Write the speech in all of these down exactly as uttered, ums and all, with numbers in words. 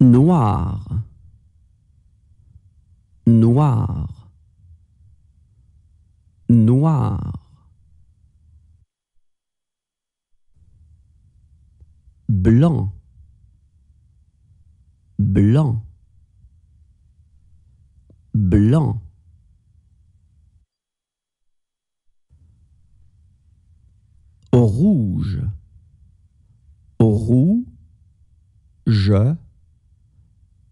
noir, noir, noir. Blanc, blanc, blanc. Rouge, rouge,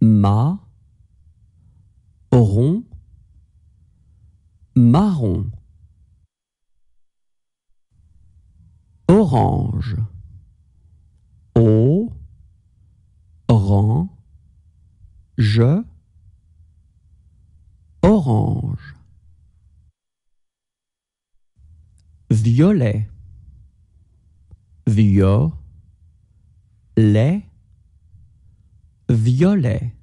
ma, rond, marron. Orange, o, ran, je, orange. Violet, vio, lait, violet.